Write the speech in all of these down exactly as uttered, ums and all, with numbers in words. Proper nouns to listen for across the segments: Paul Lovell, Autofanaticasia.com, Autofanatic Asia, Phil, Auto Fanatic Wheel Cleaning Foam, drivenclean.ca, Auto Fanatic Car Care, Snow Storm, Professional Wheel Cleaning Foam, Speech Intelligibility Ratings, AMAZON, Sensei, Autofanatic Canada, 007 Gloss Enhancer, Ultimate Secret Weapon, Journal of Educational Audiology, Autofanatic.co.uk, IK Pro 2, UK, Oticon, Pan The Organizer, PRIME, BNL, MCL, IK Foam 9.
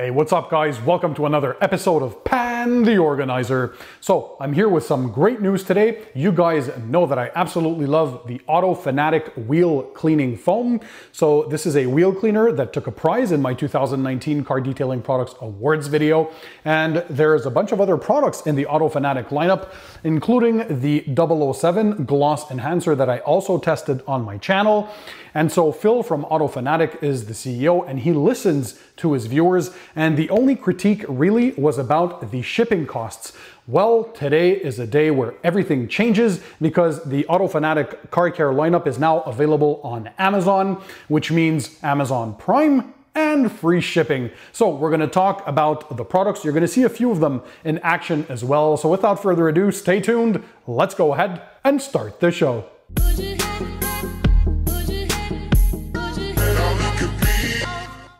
Hey, what's up guys? Welcome to another episode of Pan The Organizer. So I'm here with some great news today. You guys know that I absolutely love the Auto Fanatic Wheel Cleaning Foam. So this is a wheel cleaner that took a prize in my two thousand nineteen Car Detailing Products Awards video. And there's a bunch of other products in the Auto Fanatic lineup, including the double oh seven Gloss Enhancer that I also tested on my channel. And so Phil from Auto Fanatic is the C E O and he listens to his viewers. And the only critique really was about the shipping costs. Well, today is a day where everything changes because the Autofanatic Car Care lineup is now available on Amazon, which means Amazon Prime and free shipping. So we're going to talk about the products. You're going to see a few of them in action as well. So without further ado, stay tuned. Let's go ahead and start the show.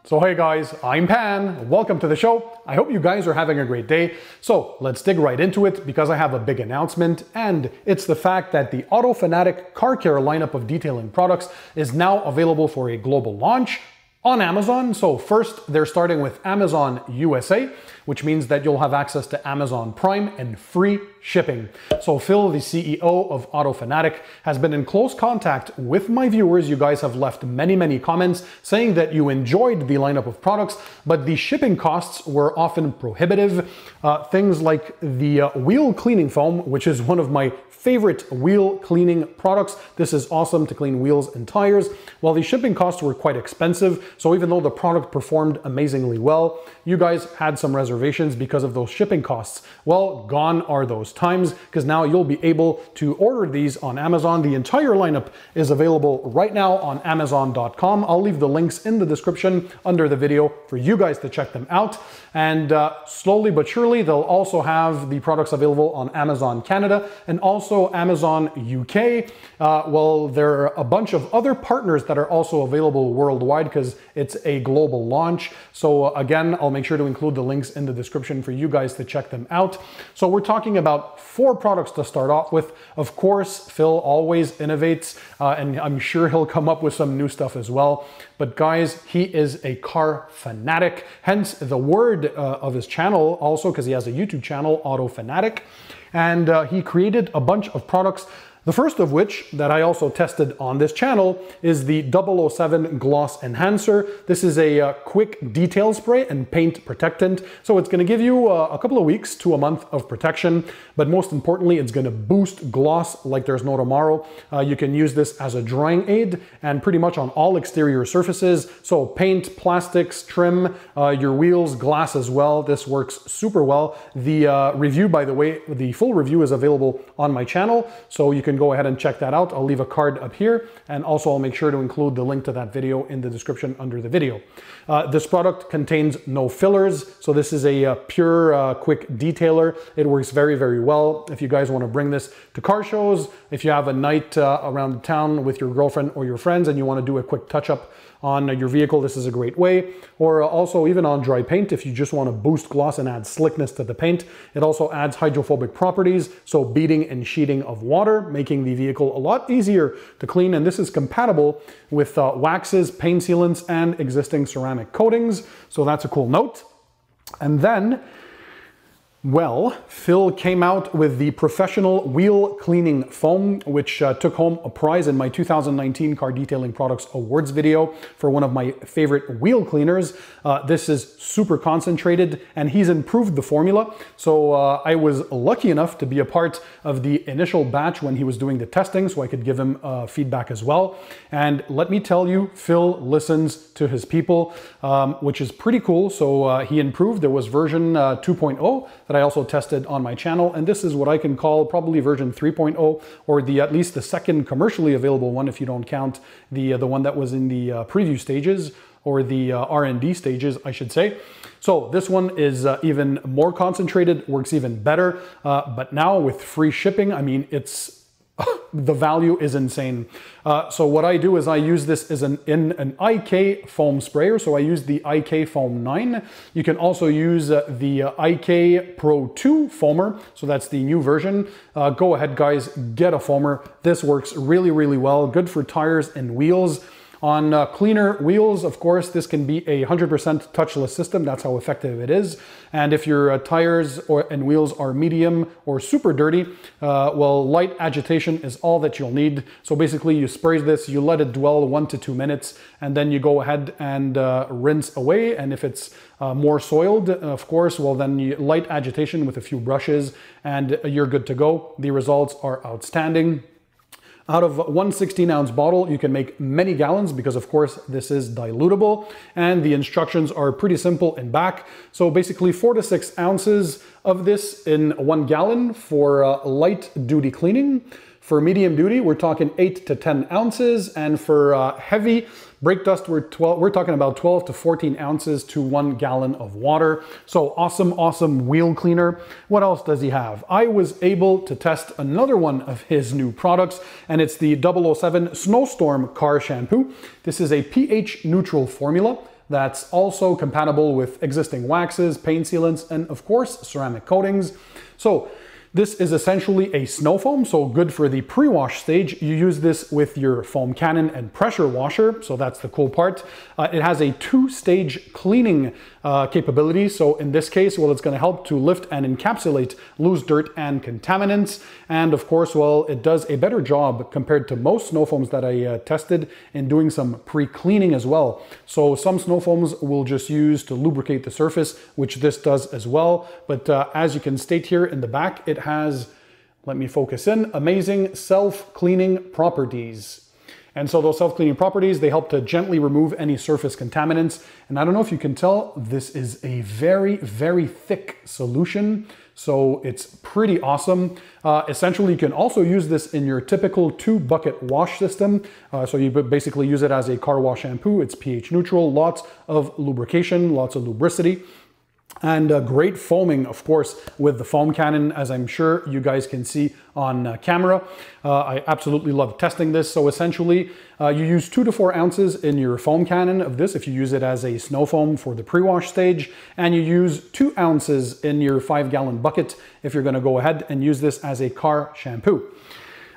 So hey guys, I'm Pan, welcome to the show. I hope you guys are having a great day. So let's dig right into it because I have a big announcement, and it's the fact that the Auto Fanatic Car Care lineup of detailing products is now available for a global launch on Amazon. So first, they're starting with Amazon U S A, which means that you'll have access to Amazon Prime and free shipping. So Phil, the C E O of Auto Fanatic, has been in close contact with my viewers. You guys have left many, many comments saying that you enjoyed the lineup of products, but the shipping costs were often prohibitive. Uh, things like the uh, wheel cleaning foam, which is one of my favorite wheel cleaning products. This is awesome to clean wheels and tires. Well, the shipping costs were quite expensive. So even though the product performed amazingly well, you guys had some reservations because of those shipping costs. Well, gone are those times, because now you'll be able to order these on Amazon. The entire lineup is available right now on amazon dot com. I'll leave the links in the description under the video for you guys to check them out. And uh, slowly but surely, they'll also have the products available on Amazon Canada and also Amazon U K. Uh, well, there are a bunch of other partners that are also available worldwide because it's a global launch. So uh, again, I'll make sure to include the links in the description for you guys to check them out. So we're talking about four products to start off with. Of course, Phil always innovates, uh, and I'm sure he'll come up with some new stuff as well. But guys, he is a car fanatic, hence the word uh, of his channel also, because he has a YouTube channel, Auto Fanatic, and uh, he created a bunch of products. The first of which that I also tested on this channel is the double oh seven Gloss Enhancer. This is a uh, quick detail spray and paint protectant. So it's going to give you uh, a couple of weeks to a month of protection, but most importantly, it's going to boost gloss like there's no tomorrow. Uh, you can use this as a drying aid and pretty much on all exterior surfaces. So paint, plastics, trim, uh, your wheels, glass as well. This works super well. The uh, review, by the way, the full review is available on my channel. So you can go ahead and check that out. I'll leave a card up here, and also I'll make sure to include the link to that video in the description under the video. Uh, this product contains no fillers, so this is a uh, pure uh, quick detailer. It works very, very well. If you guys want to bring this to car shows, if you have a night uh, around town with your girlfriend or your friends and you want to do a quick touch-up on your vehicle, this is a great way. Or also even on dry paint, if you just want to boost gloss and add slickness to the paint. It also adds hydrophobic properties, so beading and sheeting of water, making the vehicle a lot easier to clean. And this is compatible with uh, waxes, paint sealants, and existing ceramic coatings. So that's a cool note. And then, well, Phil came out with the Professional Wheel Cleaning Foam, which uh, took home a prize in my two thousand nineteen Car Detailing Products Awards video for one of my favorite wheel cleaners. Uh, this is super concentrated, and he's improved the formula. So uh, I was lucky enough to be a part of the initial batch when he was doing the testing, so I could give him uh, feedback as well. And let me tell you, Phil listens to his people, um, which is pretty cool. So uh, he improved. There was version uh, two point oh. that I also tested on my channel. And this is what I can call probably version three point oh, or the at least the second commercially available one, if you don't count the, uh, the one that was in the uh, preview stages or the uh, R and D stages, I should say. So this one is uh, even more concentrated, works even better. Uh, but now with free shipping, I mean, it's the value is insane. Uh, so what I do is I use this as an, in an I K foam sprayer. So I use the I K Foam nine. You can also use uh, the uh, I K Pro two foamer. So that's the new version. Uh, go ahead guys, get a foamer. This works really, really well. Good for tires and wheels. On uh, cleaner wheels, of course, this can be a one hundred percent touchless system. That's how effective it is. And if your uh, tires or, and wheels are medium or super dirty, uh, well, light agitation is all that you'll need. So basically you spray this, you let it dwell one to two minutes, and then you go ahead and uh, rinse away. And if it's uh, more soiled, of course, well, then you light agitation with a few brushes and you're good to go. The results are outstanding. Out of one sixteen ounce bottle, you can make many gallons because, of course, this is dilutable. And the instructions are pretty simple in back. So basically four to six ounces of this in one gallon for uh, light duty cleaning. For medium duty, we're talking eight to ten ounces. And for uh, heavy brake dust, we're, we're talking about twelve to fourteen ounces to one gallon of water. So awesome, awesome wheel cleaner. What else does he have? I was able to test another one of his new products, and it's the double oh seven Snowstorm Car Shampoo. This is a pH neutral formula that's also compatible with existing waxes, paint sealants, and of course, ceramic coatings. So this is essentially a snow foam, so good for the pre-wash stage. You use this with your foam cannon and pressure washer, so that's the cool part. Uh, it has a two-stage cleaning uh, capability, so in this case, well, it's going to help to lift and encapsulate loose dirt and contaminants. And of course, well, it does a better job compared to most snow foams that I uh, tested in doing some pre-cleaning as well. So some snow foams will just use to lubricate the surface, which this does as well. But uh, as you can state here in the back, it has, let me focus in, amazing self-cleaning properties. And so those self-cleaning properties, they help to gently remove any surface contaminants. And I don't know if you can tell, this is a very, very thick solution. So it's pretty awesome. Uh, essentially, you can also use this in your typical two bucket wash system. Uh, so you basically use it as a car wash shampoo. It's pH neutral, lots of lubrication, lots of lubricity. And uh, great foaming, of course, with the foam cannon, as I'm sure you guys can see on uh, camera. Uh, I absolutely love testing this. So essentially, uh, you use two to four ounces in your foam cannon of this if you use it as a snow foam for the pre-wash stage, and you use two ounces in your five gallon bucket if you're gonna go ahead and use this as a car shampoo.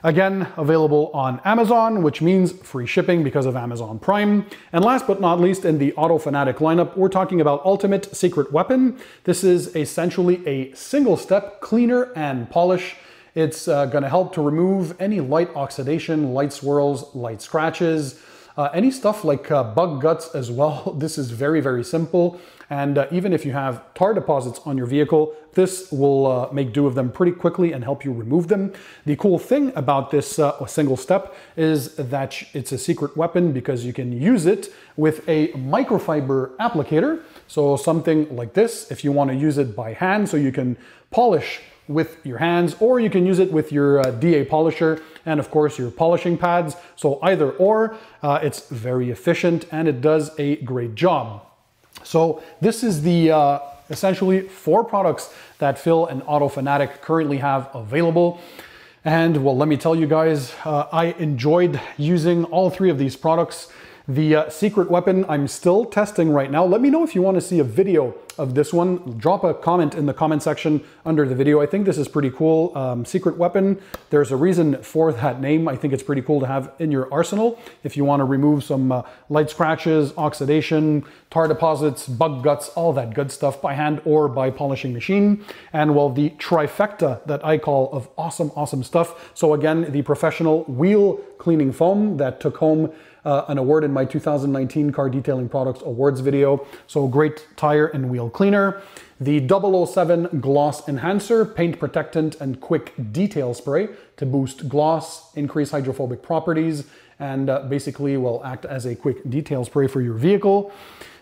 Again, available on Amazon, which means free shipping because of Amazon Prime. And last but not least, in the Auto Fanatic lineup, we're talking about Ultimate Secret Weapon. This is essentially a single-step cleaner and polish. It's uh, gonna help to remove any light oxidation, light swirls, light scratches, uh, any stuff like uh, bug guts as well. This is very, very simple. And uh, even if you have tar deposits on your vehicle, this will uh, make do of them pretty quickly and help you remove them. The cool thing about this uh, single step is that it's a secret weapon because you can use it with a microfiber applicator. So something like this, if you want to use it by hand, so you can polish with your hands, or you can use it with your uh, D A polisher and of course your polishing pads. So either or, uh, it's very efficient and it does a great job. So this is the uh, essentially four products that Phil and Auto Fanatic currently have available. And well, let me tell you guys, uh, I enjoyed using all three of these products. The uh, secret weapon I'm still testing right now. Let me know if you want to see a video of this one. Drop a comment in the comment section under the video. I think this is pretty cool. Um, secret weapon, there's a reason for that name. I think it's pretty cool to have in your arsenal if you want to remove some uh, light scratches, oxidation, tar deposits, bug guts, all that good stuff by hand or by polishing machine. And well, the trifecta that I call of awesome, awesome stuff. So again, the Professional Wheel Cleaning Foam that took home Uh, an award in my two thousand nineteen Car Detailing Products Awards video. So great tire and wheel cleaner. The double oh seven Gloss Enhancer, paint protectant and quick detail spray to boost gloss, increase hydrophobic properties, and uh, basically will act as a quick detail spray for your vehicle.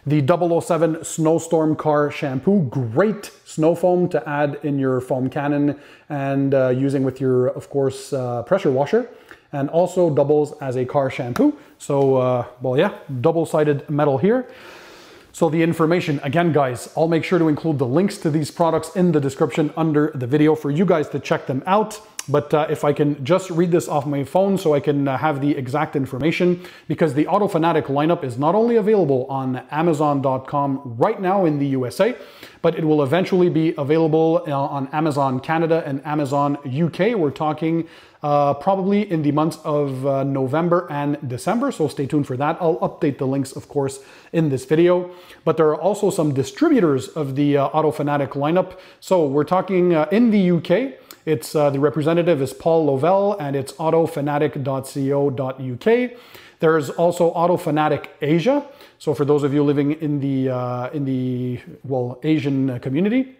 The double oh seven Snowstorm Car Shampoo, great snow foam to add in your foam cannon and uh, using with your, of course, uh, pressure washer. And also doubles as a car shampoo. So, uh, well, yeah, double-sided metal here. So the information, again, guys, I'll make sure to include the links to these products in the description under the video for you guys to check them out. But uh, if I can just read this off my phone so I can uh, have the exact information, because the Auto Fanatic lineup is not only available on amazon dot com right now in the U S A, but it will eventually be available uh, on Amazon Canada and Amazon U K. We're talking uh, probably in the months of uh, November and December, so stay tuned for that. I'll update the links, of course, in this video. But there are also some distributors of the uh, Auto Fanatic lineup. So we're talking uh, in the U K, It's uh, the representative is Paul Lovell, and it's autofanatic dot co dot U K. There's also Autofanatic Asia. So for those of you living in the uh, in the well Asian community,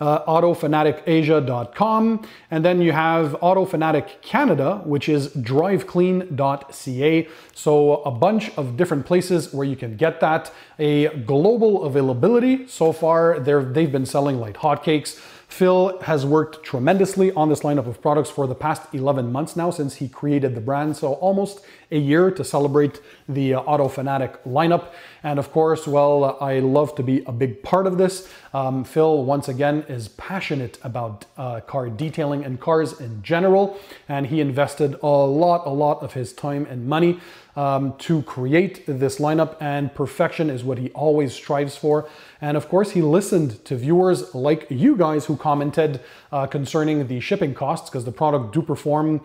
uh, Autofanatic Asia dot com, and then you have Autofanatic Canada, which is drive clean dot C A. So a bunch of different places where you can get that. A global availability. So far, they've been selling like hotcakes. Phil has worked tremendously on this lineup of products for the past eleven months now since he created the brand, so almost a year to celebrate the uh, Auto Fanatic lineup. And of course, well, I love to be a big part of this. Um, Phil, once again, is passionate about uh, car detailing and cars in general, and he invested a lot, a lot of his time and money Um, to create this lineup, and perfection is what he always strives for. And of course, he listened to viewers like you guys who commented uh, concerning the shipping costs, because the product do perform um,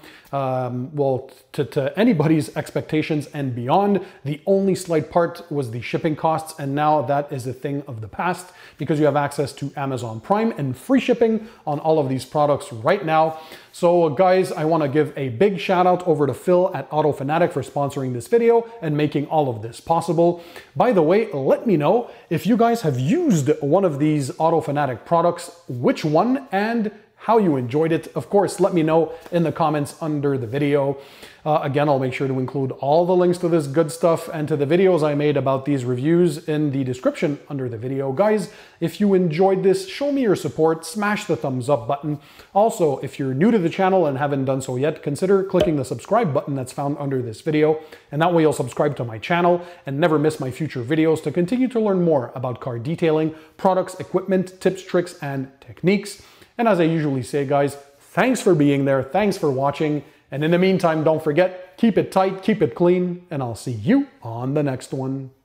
well to, to anybody's expectations and beyond. The only slight part was the shipping costs, and now that is a thing of the past because you have access to Amazon Prime and free shipping on all of these products right now. So guys, I want to give a big shout out over to Phil at Auto Fanatic for sponsoring this video and making all of this possible. By the way, let me know if you guys have used one of these Auto Fanatic products, which one, and how you enjoyed it. Of course, let me know in the comments under the video. Uh, again, I'll make sure to include all the links to this good stuff and to the videos I made about these reviews in the description under the video. Guys, if you enjoyed this, show me your support, smash the thumbs up button. Also, if you're new to the channel and haven't done so yet, consider clicking the subscribe button that's found under this video, and that way you'll subscribe to my channel and never miss my future videos to continue to learn more about car detailing, products, equipment, tips, tricks, and techniques. And as I usually say, guys, thanks for being there, thanks for watching, and in the meantime, don't forget, keep it tight, keep it clean, and I'll see you on the next one.